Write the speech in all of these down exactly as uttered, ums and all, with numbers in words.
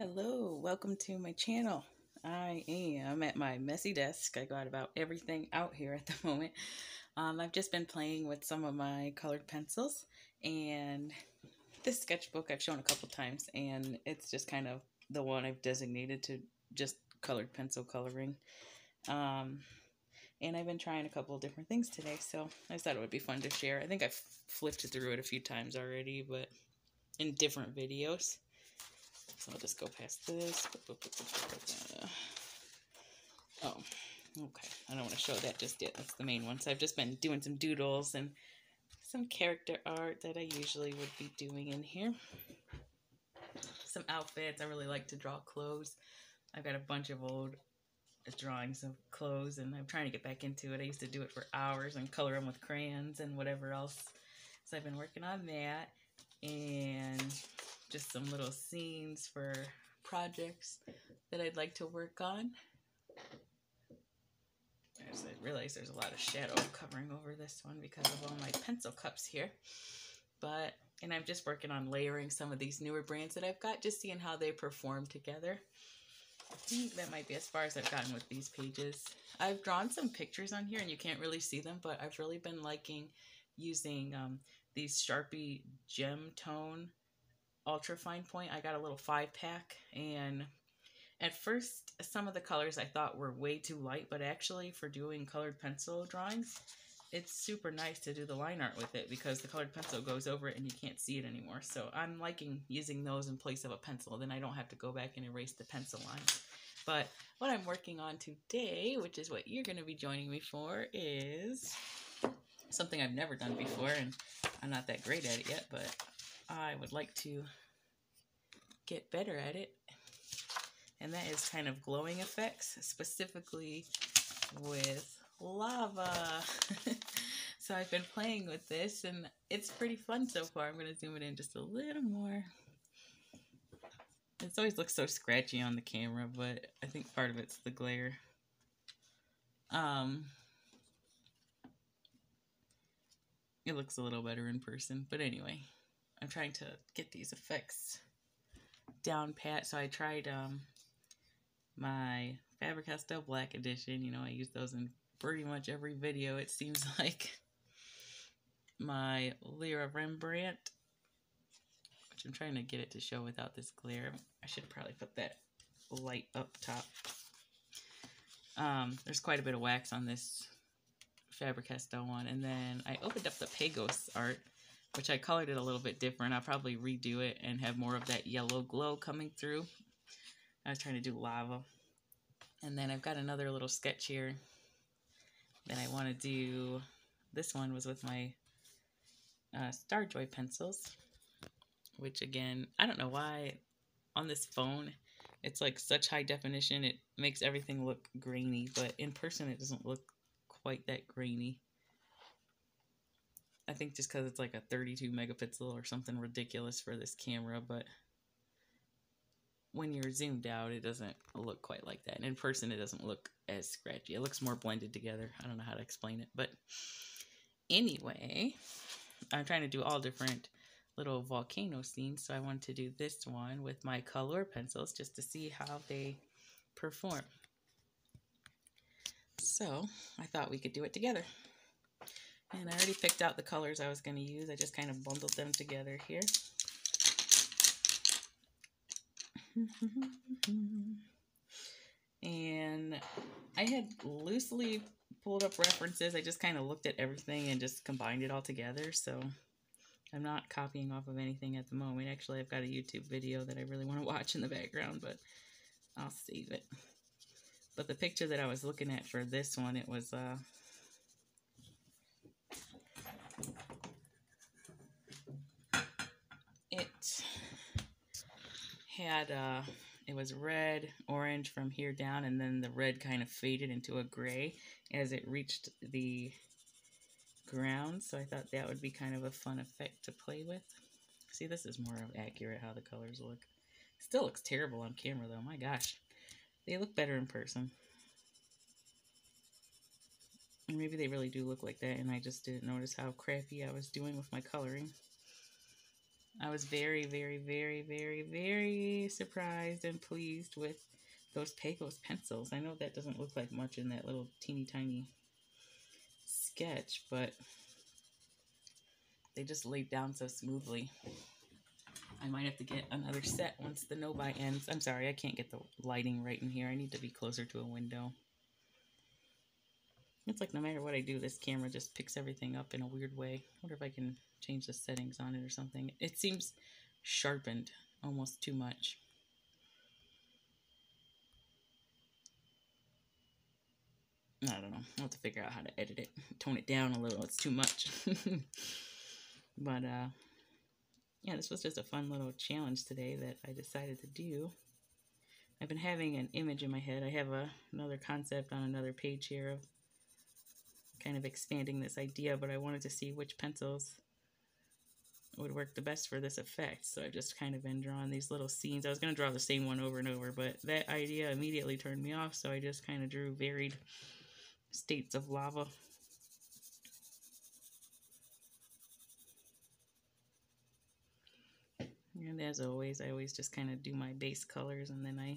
Hello, welcome to my channel. I am at my messy desk. I got about everything out here at the moment. Um, I've just been playing with some of my colored pencils and this sketchbook I've shown a couple times, and it's just kind of the one I've designated to just colored pencil coloring. Um, and I've been trying a couple of different things today, so I thought it would be fun to share. I think I've flipped through it a few times already, but in different videos. So I'll just go past this. Oh, okay. I don't want to show that just yet. That's the main one. So I've just been doing some doodles and some character art that I usually would be doing in here. Some outfits. I really like to draw clothes. I've got a bunch of old drawings of clothes, and I'm trying to get back into it. I used to do it for hours and color them with crayons and whatever else. So I've been working on that. And just some little scenes for projects that I'd like to work on. As I realize there's a lot of shadow covering over this one because of all my pencil cups here. But, and I'm just working on layering some of these newer brands that I've got, just seeing how they perform together. I think that might be as far as I've gotten with these pages. I've drawn some pictures on here and you can't really see them, but I've really been liking using um, these Sharpie Gem Tone Ultra Fine Point. I got a little five pack, and at first some of the colors I thought were way too light, but actually for doing colored pencil drawings it's super nice to do the line art with it because the colored pencil goes over it and you can't see it anymore. So I'm liking using those in place of a pencil, then I don't have to go back and erase the pencil lines. But what I'm working on today, which is what you're going to be joining me for, is something I've never done before, and I'm not that great at it yet, but I would like to get better at it, and that is kind of glowing effects, specifically with lava. So I've been playing with this and it's pretty fun so far. I'm going to zoom it in just a little more. It's always looks so scratchy on the camera, but I think part of it's the glare. Um, it looks a little better in person, but anyway. I'm trying to get these effects down pat. So I tried um, my Faber-Castell Black Edition. You know, I use those in pretty much every video, it seems like. My Lyra Rembrandt, which I'm trying to get it to show without this glare. I should probably put that light up top. Um, there's quite a bit of wax on this Faber-Castell one. And then I opened up the Pagos art, which I colored it a little bit different. I'll probably redo it and have more of that yellow glow coming through. I was trying to do lava. And then I've got another little sketch here that I want to do. This one was with my uh, Starjoy pencils, which again, I don't know why on this phone, it's like such high definition. It makes everything look grainy, but in person, it doesn't look quite that grainy. I think just because it's like a thirty-two megapixel or something ridiculous for this camera, but when you're zoomed out, it doesn't look quite like that. And in person, it doesn't look as scratchy. It looks more blended together. I don't know how to explain it, but anyway, I'm trying to do all different little volcano scenes, so I wanted to do this one with my Kalour pencils just to see how they perform. So I thought we could do it together. And I already picked out the colors I was going to use. I just kind of bundled them together here. And I had loosely pulled up references. I just kind of looked at everything and just combined it all together. So I'm not copying off of anything at the moment. Actually, I've got a YouTube video that I really want to watch in the background, but I'll save it. But the picture that I was looking at for this one, it was... Uh, had uh it was red, orange from here down, and then the red kind of faded into a gray as it reached the ground. So I thought that would be kind of a fun effect to play with. See, this is more of accurate how the colors look. Still looks terrible on camera though. My gosh, they look better in person. And maybe they really do look like that, and I just didn't notice how crappy I was doing with my coloring. I was very, very, very, very, very very surprised and pleased with those Pagos pencils. I know that doesn't look like much in that little teeny tiny sketch, but they just laid down so smoothly. I might have to get another set once the no-buy ends. I'm sorry, I can't get the lighting right in here. I need to be closer to a window. It's like no matter what I do, this camera just picks everything up in a weird way. I wonder if I can change the settings on it or something. It seems sharpened almost too much. I don't know. I'll have to figure out how to edit it. Tone it down a little. It's too much. But, uh, yeah, this was just a fun little challenge today that I decided to do. I've been having an image in my head. I have a, another concept on another page here of kind of expanding this idea, but I wanted to see which pencils would work the best for this effect. So I've just kind of been drawing these little scenes. I was going to draw the same one over and over, but that idea immediately turned me off, so I just kind of drew varied states of lava. And as always, I always just kind of do my base colors and then I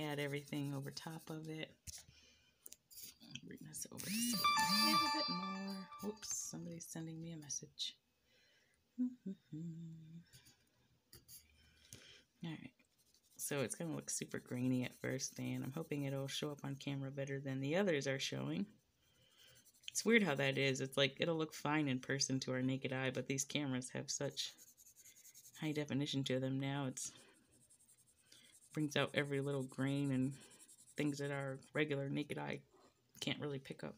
add everything over top of it. Bring this over just a little bit more. Whoops, somebody's sending me a message. Alright, so it's going to look super grainy at first, and I'm hoping it'll show up on camera better than the others are showing. It's weird how that is. It's like it'll look fine in person to our naked eye, but these cameras have such high definition to them now. It's brings out every little grain and things that our regular naked eye can't really pick up.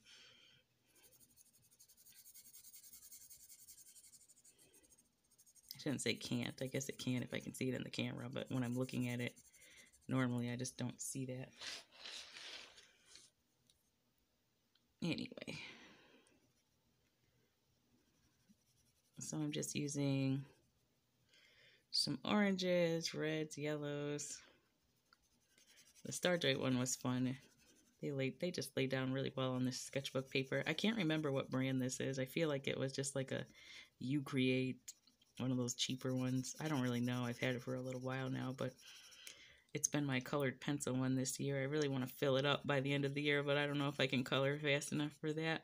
I shouldn't say can't. I guess it can if I can see it in the camera, but when I'm looking at it normally I just don't see that. Anyway, so I'm just using some oranges, reds, yellows. The Starjoy one was fun. They laid, they just laid down really well on this sketchbook paper. I can't remember what brand this is. I feel like it was just like a You Create, one of those cheaper ones. I don't really know. I've had it for a little while now, but it's been my colored pencil one this year. I really want to fill it up by the end of the year, but I don't know if I can color fast enough for that.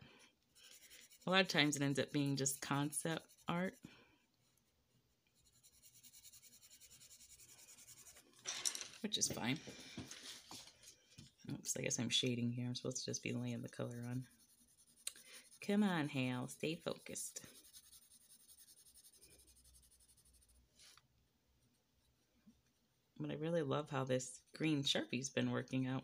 A lot of times it ends up being just concept art. Which is fine. Oops, I guess I'm shading here. I'm supposed to just be laying the color on. Come on, Hal. Stay focused. But I really love how this green Sharpie's been working out.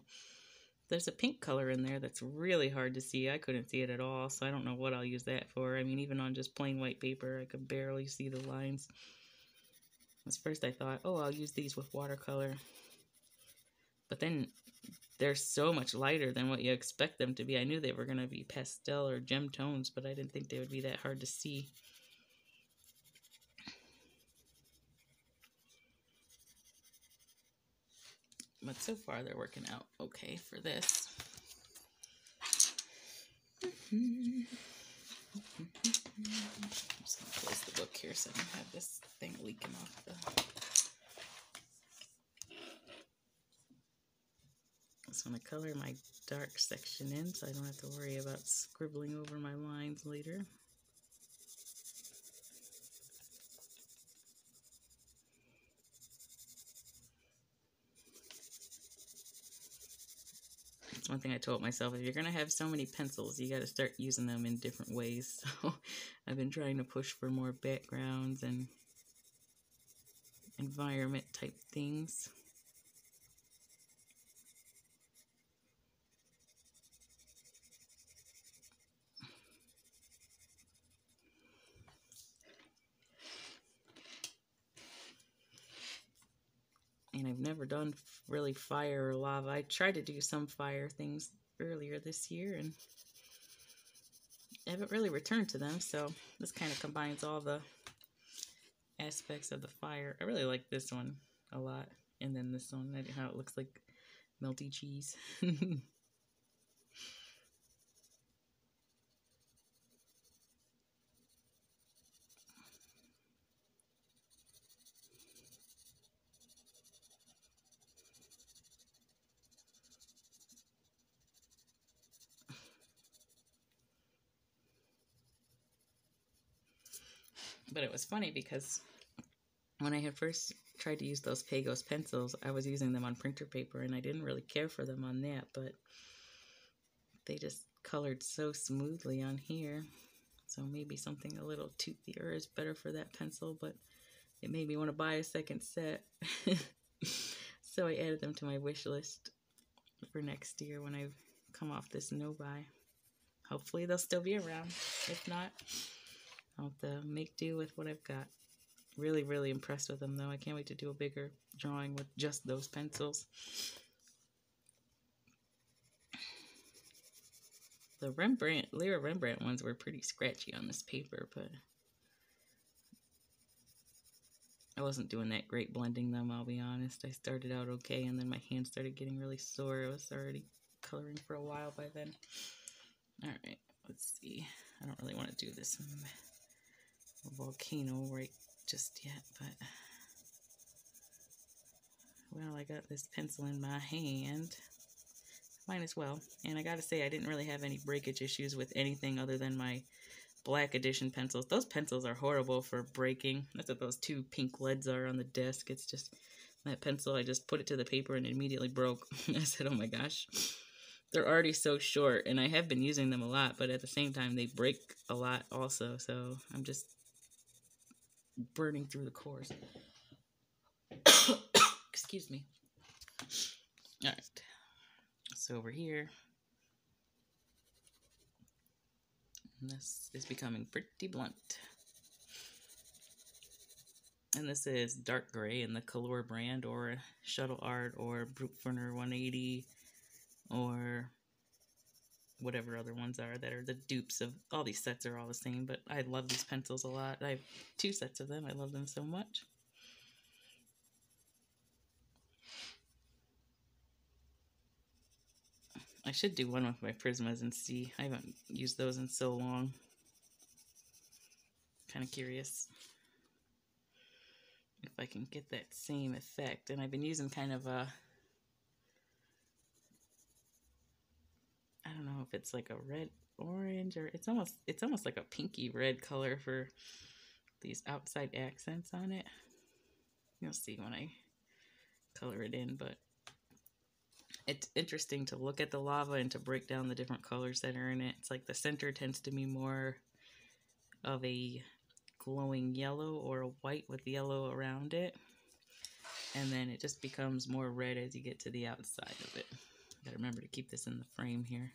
There's a pink color in there that's really hard to see. I couldn't see it at all, so I don't know what I'll use that for. I mean, even on just plain white paper, I could barely see the lines. At first I thought, oh, I'll use these with watercolor. But then they're so much lighter than what you expect them to be. I knew they were going to be pastel or gem tones, but I didn't think they would be that hard to see. But so far they're working out okay for this. Mm-hmm. I'm just going to close the book here so I don't have this thing leaking off the... I just want to color my dark section in so I don't have to worry about scribbling over my lines later. One thing I told myself, if you're going to have so many pencils, you got to start using them in different ways. So I've been trying to push for more backgrounds and environment type things. And I've never done really fire or lava. I tried to do some fire things earlier this year and I haven't really returned to them. So this kind of combines all the aspects of the fire. I really like this one a lot. And then this one, I don't know how it looks like melty cheese. But it was funny because when I had first tried to use those Pagos pencils, I was using them on printer paper, and I didn't really care for them on that, but they just colored so smoothly on here. So maybe something a little toothier is better for that pencil, but it made me want to buy a second set. So I added them to my wish list for next year when I've come off this no-buy. Hopefully they'll still be around. If not, I'll have to make do with what I've got. Really, really impressed with them, though. I can't wait to do a bigger drawing with just those pencils. The Rembrandt, Lyra Rembrandt ones were pretty scratchy on this paper, but I wasn't doing that great blending them, I'll be honest. I started out okay, and then my hand started getting really sore. I was already coloring for a while by then. All right, let's see. I don't really want to do this volcano right just yet, but well, I got this pencil in my hand. Might as well. And I gotta say, I didn't really have any breakage issues with anything other than my Black Edition pencils. Those pencils are horrible for breaking. That's what those two pink leads are on the desk. It's just, that pencil, I just put it to the paper and it immediately broke. I said, oh my gosh. They're already so short, and I have been using them a lot, but at the same time, they break a lot also, so I'm just burning through the cores. Excuse me. All right. So over here, and this is becoming pretty blunt. And this is dark gray in the Kalour brand, or Shuttle Art, or Brutfuner one eighty, or whatever other ones are that are the dupes of. All these sets are all the same, but I love these pencils a lot. I have two sets of them. I love them so much. I should do one with my Prismas and see. I haven't used those in so long. Kind of curious if I can get that same effect. And I've been using kind of a, I don't know if it's like a red, orange, or it's almost, it's almost like a pinky red color for these outside accents on it. You'll see when I color it in, but it's interesting to look at the lava and to break down the different colors that are in it. It's like the center tends to be more of a glowing yellow or a white with yellow around it. And then it just becomes more red as you get to the outside of it. Gotta remember to keep this in the frame here.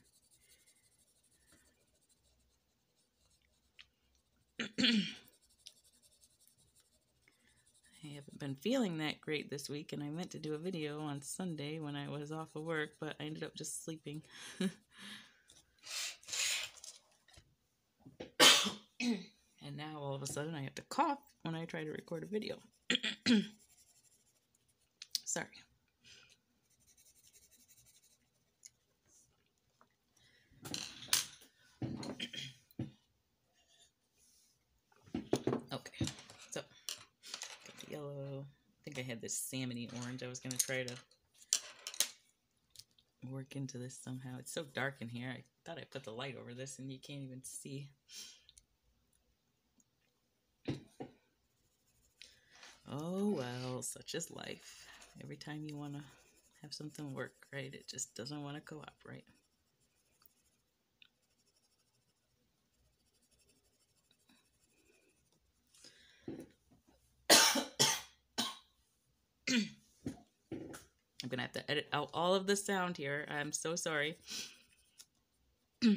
I haven't been feeling that great this week, and I meant to do a video on Sunday when I was off of work, but I ended up just sleeping. And now all of a sudden I have to cough when I try to record a video. Sorry. Yellow. I think I had this salmony orange. I was going to try to work into this somehow. It's so dark in here. I thought I put the light over this and you can't even see. Oh well, such is life. Every time you want to have something work, right? It just doesn't want to cooperate. I'm gonna have to edit out all of the sound here. I'm so sorry. But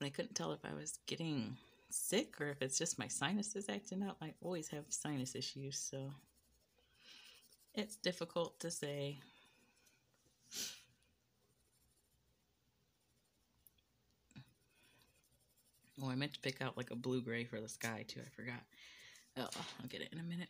I couldn't tell if I was getting sick or if it's just my sinuses acting up. I always have sinus issues, so it's difficult to say. Oh, I meant to pick out like a blue-gray for the sky, too. I forgot. Oh, I'll get it in a minute.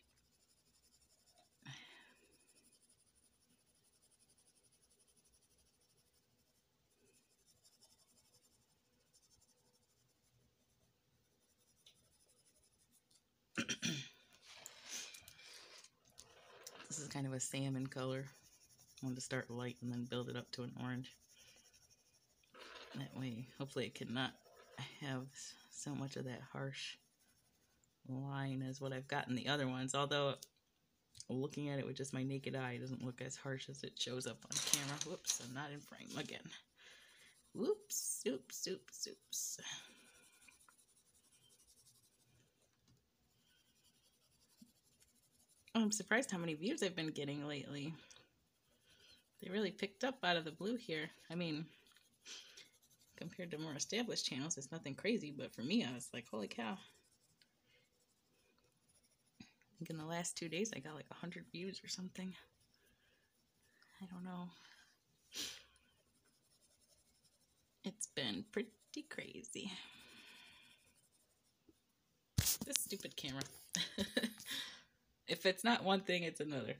This is kind of a salmon color. I wanted to start light and then build it up to an orange. That way, hopefully it cannot have so much of that harsh line as what I've got in the other ones. Although, looking at it with just my naked eye, it doesn't look as harsh as it shows up on camera. Whoops, I'm not in frame again. Whoops, oops, oops, oops. I'm surprised how many views I've been getting lately. They really picked up out of the blue here. I mean, compared to more established channels, it's nothing crazy, but for me, I was like, holy cow. I think in the last two days, I got like a hundred views or something. I don't know. It's been pretty crazy. This stupid camera. If it's not one thing, it's another.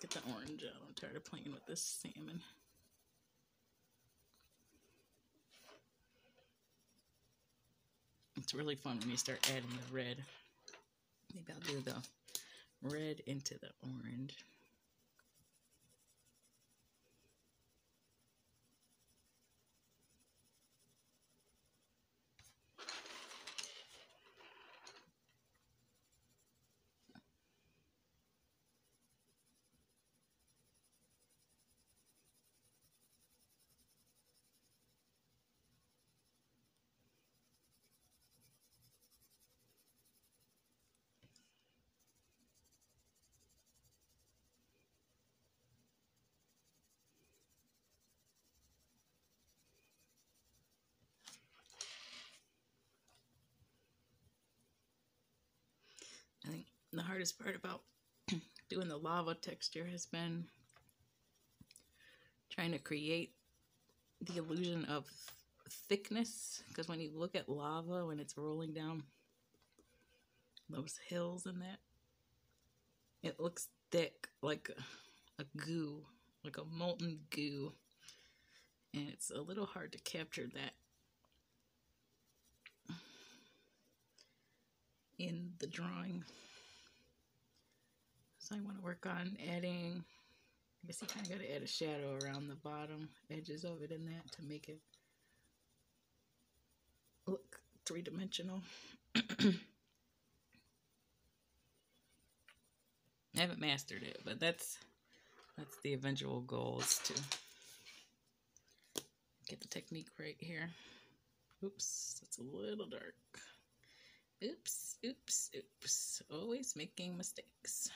Get the orange out. I'm tired of playing with this salmon. It's really fun when you start adding the red. Maybe I'll do the red into the orange. The hardest part about doing the lava texture has been trying to create the illusion of thickness, because when you look at lava, when it's rolling down those hills and that, it looks thick, like a, a goo, like a molten goo, and it's a little hard to capture that in the drawing. So I want to work on adding, I guess you kind of got to add a shadow around the bottom edges of it in that to make it look three-dimensional. I haven't mastered it, but that's that's the eventual goal, is to get the technique right here. Oops, it's a little dark. Oops, oops, oops. Always making mistakes.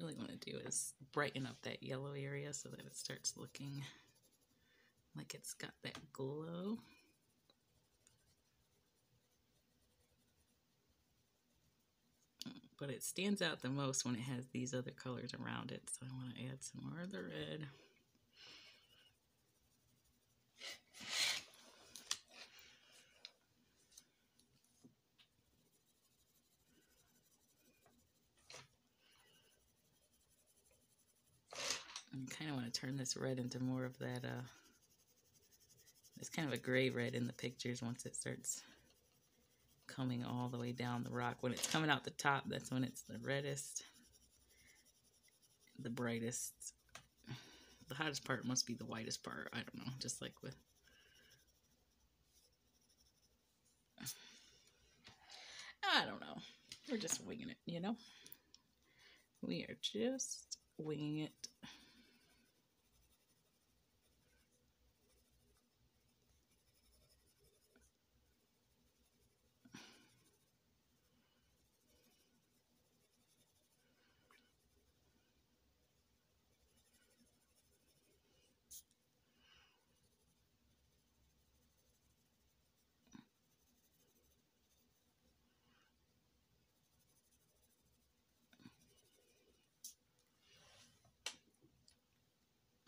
Really want to do is brighten up that yellow area so that it starts looking like it's got that glow. But it stands out the most when it has these other colors around it, so I want to add some more of the red. I kind of want to turn this red into more of that, uh, it's kind of a gray red in the pictures once it starts coming all the way down the rock. When it's coming out the top, that's when it's the reddest, the brightest. the hottest part must be the whitest part. I don't know, just like with... I don't know. We're just winging it, you know? We are just winging it.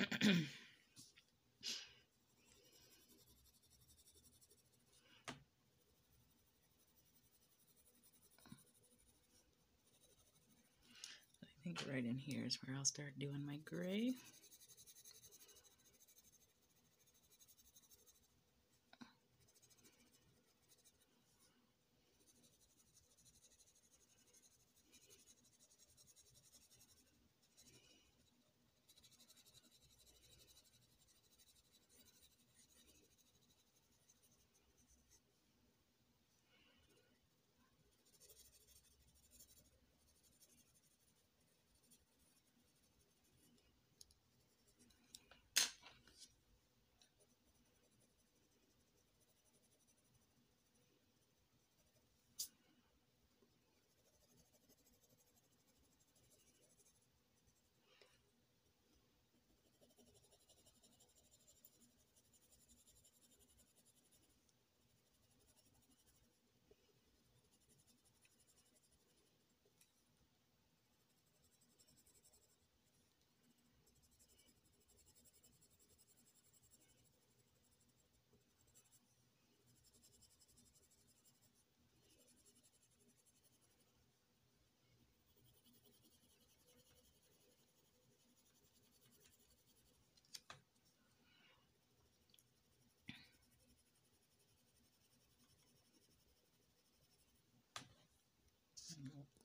I think right in here is where I'll start doing my gray.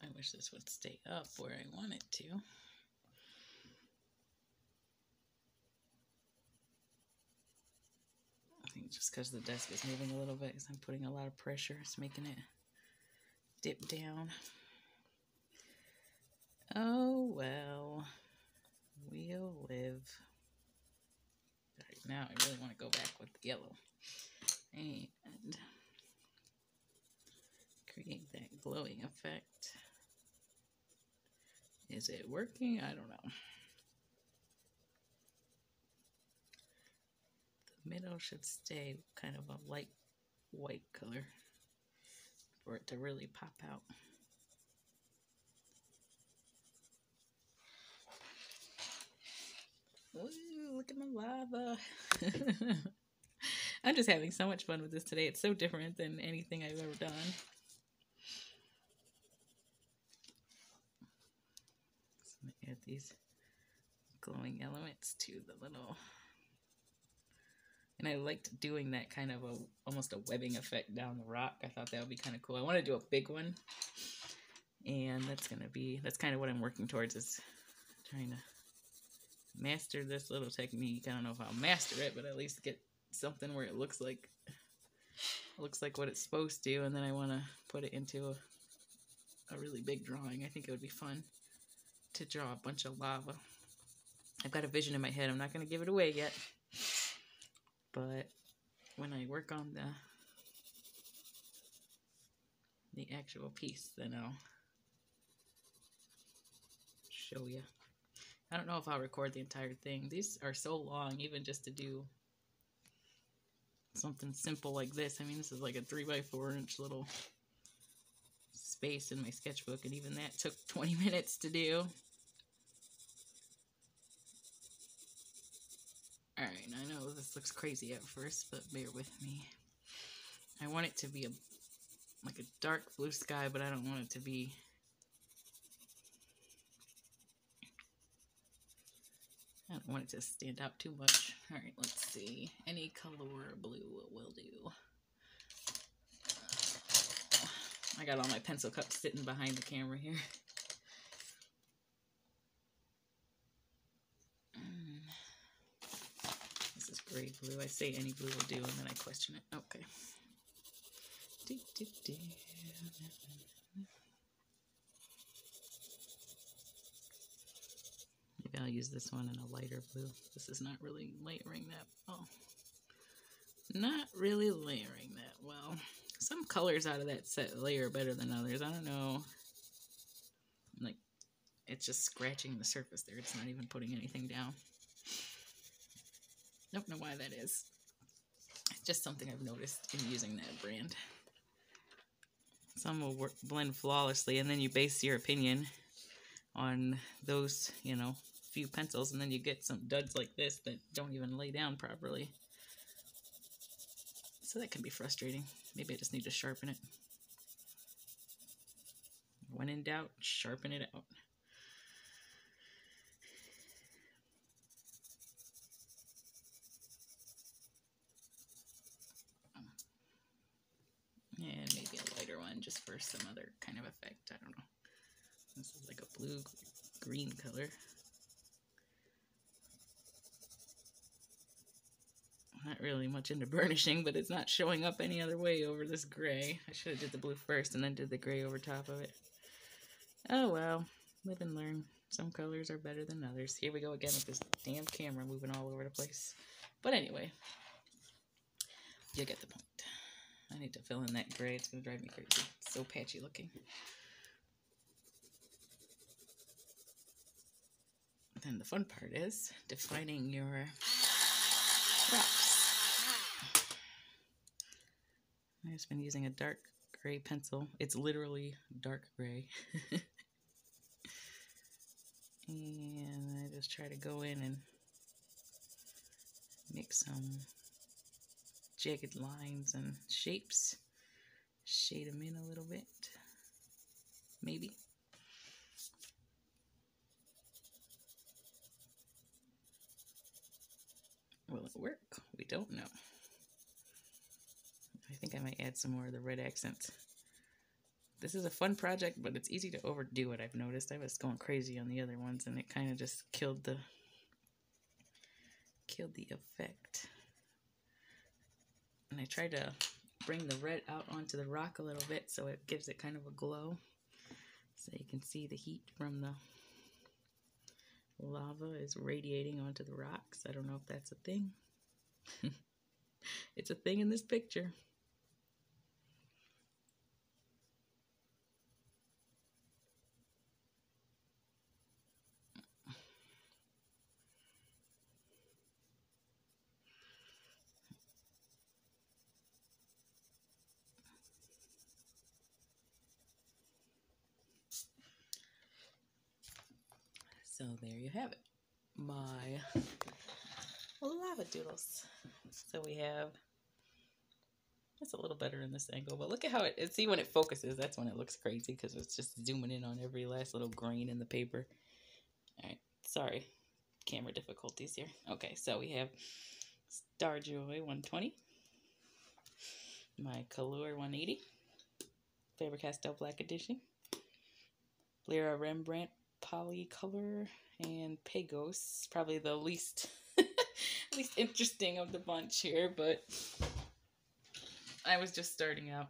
I wish this would stay up where I want it to. I think just because the desk is moving a little bit, because I'm putting a lot of pressure, it's making it dip down. Oh well, we'll live. All right, now I really want to go back with the yellow and create that glowing effect. Is it working? I don't know. The middle should stay kind of a light white color for it to really pop out. Ooh, look at my lava. I'm just having so much fun with this today. It's so different than anything I've ever done. Add these glowing elements to the little, and I liked doing that kind of a almost a webbing effect down the rock. I thought that would be kind of cool. I want to do a big one, and that's gonna be that's kind of what I'm working towards, is trying to master this little technique. I don't know if I'll master it, but at least get something where it looks like looks like what it's supposed to, and then I want to put it into a, a really big drawing. I think it would be fun to draw a bunch of lava. I've got a vision in my head. I'm not going to give it away yet, but when I work on the the actual piece, then I'll show you. I don't know if I'll record the entire thing. These are so long, even just to do something simple like this. I mean, this is like a three by four inch little space in my sketchbook, and even that took twenty minutes to do. Alright, I know this looks crazy at first, but bear with me. I want it to be a like a dark blue sky, but I don't want it to be I don't want it to stand out too much. Alright, let's see. Any color blue will do. I got all my pencil cups sitting behind the camera here. gray glue. I say any glue will do, and then I question it. Okay. Maybe I'll use this one in a lighter blue. This is not really layering that well. Not really layering that well. Some colors out of that set layer better than others. I don't know. Like, it's just scratching the surface there. It's not even putting anything down. Don't know why that is. It's just something I've noticed in using that brand. Some will work, blend flawlessly, and then you base your opinion on those, you know, few pencils, and then you get some duds like this that don't even lay down properly. So that can be frustrating. Maybe I just need to sharpen it. When in doubt, sharpen it out. And maybe a lighter one just for some other kind of effect. I don't know. This is like a blue-green color. I'm not really much into burnishing, but it's not showing up any other way over this gray. I should have did the blue first and then did the gray over top of it. Oh well, live and learn. Some colors are better than others. Here we go again with this damn camera moving all over the place. But anyway, you get the point. I need to fill in that gray. It's going to drive me crazy. It's so patchy looking. Then the fun part is defining your props. I've just been using a dark gray pencil. It's literally dark gray. And I just try to go in and make some jagged lines and shapes. Shade them in a little bit, maybe. Will it work? We don't know. I think I might add some more of the red accents. This is a fun project, but it's easy to overdo it, I've noticed. I was going crazy on the other ones, and it kind of just killed the killed the effect. And I tried to bring the red out onto the rock a little bit so it gives it kind of a glow. So you can see the heat from the lava is radiating onto the rocks. I don't know if that's a thing. It's a thing in this picture. So there you have it, my lava doodles. So we have, that's a little better in this angle, but look at how it, see when it focuses, that's when it looks crazy because it's just zooming in on every last little grain in the paper. All right, sorry, camera difficulties here. Okay, so we have Starjoy one twenty, my Kalour one eighty, Faber-Castell Black Edition, Lyra Rembrandt, Polycolor, and Pagos, probably the least least interesting of the bunch here, but I was just starting out.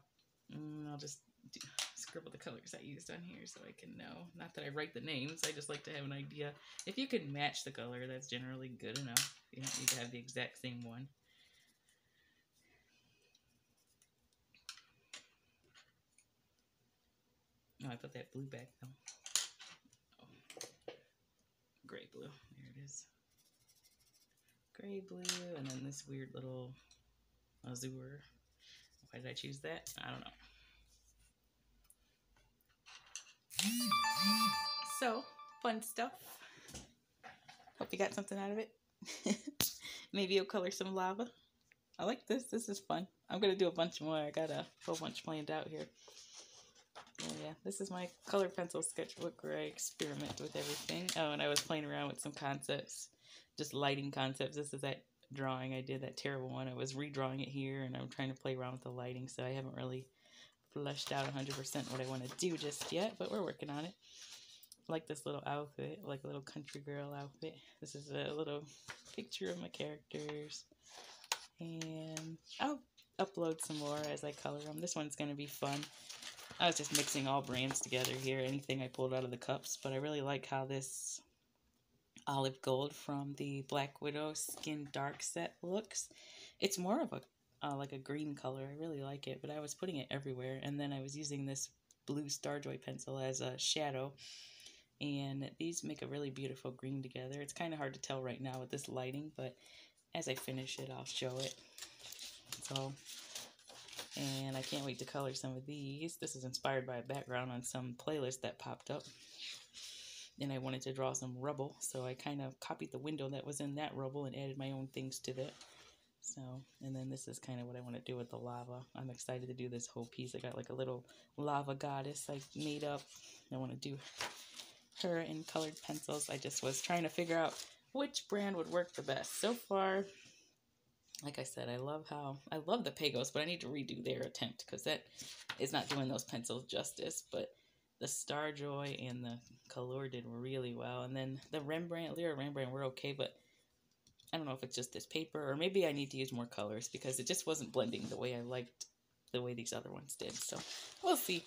I'll just do, scribble the colors I used on here so I can know. Not that I write the names, I just like to have an idea. If you can match the color, that's generally good enough. You don't need to have the exact same one. Oh, I put that blue back though. Gray blue, there it is. Gray blue, and then this weird little azure. Why did I choose that? I don't know. So, fun stuff. Hope you got something out of it. Maybe you'll color some lava. I like this, this is fun. I'm gonna do a bunch more. I got a whole bunch planned out here. Oh, yeah, this is my color pencil sketchbook where I experiment with everything. Oh, and I was playing around with some concepts, just lighting concepts. This is that drawing I did, that terrible one. I was redrawing it here, and I'm trying to play around with the lighting, so I haven't really fleshed out one hundred percent what I want to do just yet, but we're working on it. Like this little outfit, like a little country girl outfit. This is a little picture of my characters. and I'll upload some more as I color them. This one's going to be fun. I was just mixing all brands together here, anything I pulled out of the cups, but I really like how this olive gold from the Black Widow Skin Dark set looks. It's more of a uh, like a green color. I really like it, but I was putting it everywhere, and then I was using this blue Starjoy pencil as a shadow, and these make a really beautiful green together. It's kind of hard to tell right now with this lighting, but as I finish it, I'll show it. So, and I can't wait to color some of these. This is inspired by a background on some playlist that popped up, and I wanted to draw some rubble, so I kind of copied the window that was in that rubble and added my own things to that. So, and then this is kind of what I want to do with the lava. I'm excited to do this whole piece. I got like a little lava goddess I made up. I want to do her in colored pencils. I just was trying to figure out which brand would work the best. So far, like I said, I love how, I love the Pagos, but I need to redo their attempt because that is not doing those pencils justice. But the Starjoy and the Kalour did really well. And then the Rembrandt, Lyra Rembrandt were okay, but I don't know if it's just this paper, or maybe I need to use more colors because it just wasn't blending the way I liked the way these other ones did. So we'll see.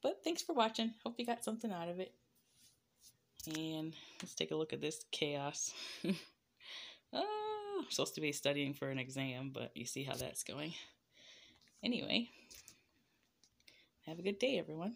But thanks for watching. Hope you got something out of it. And let's take a look at this chaos. Oh, I'm supposed to be studying for an exam, but you see how that's going. Anyway, have a good day, everyone.